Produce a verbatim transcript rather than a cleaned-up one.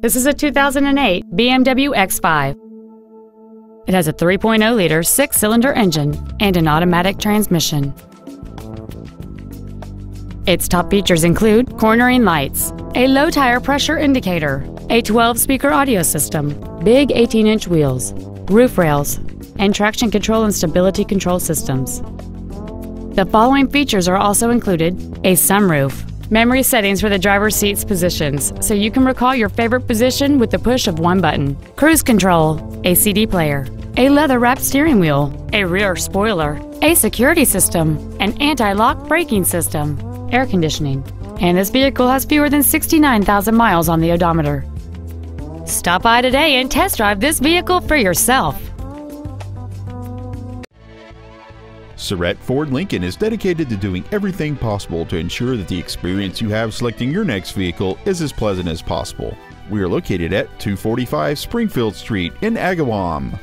This is a two thousand eight B M W X five. It has a three point oh liter six-cylinder engine and an automatic transmission. Its top features include cornering lights, a low tire pressure indicator, a twelve-speaker audio system, big eighteen-inch wheels, roof rails, and traction control and stability control systems. The following features are also included: a sunroof, memory settings for the driver's seat's positions, so you can recall your favorite position with the push of one button, cruise control, a C D player, a leather-wrapped steering wheel, a rear spoiler, a security system, an anti-lock braking system, air conditioning, and this vehicle has fewer than sixty-nine thousand miles on the odometer. Stop by today and test drive this vehicle for yourself. Sarat Ford Lincoln is dedicated to doing everything possible to ensure that the experience you have selecting your next vehicle is as pleasant as possible. We are located at two forty-five Springfield Street in Agawam.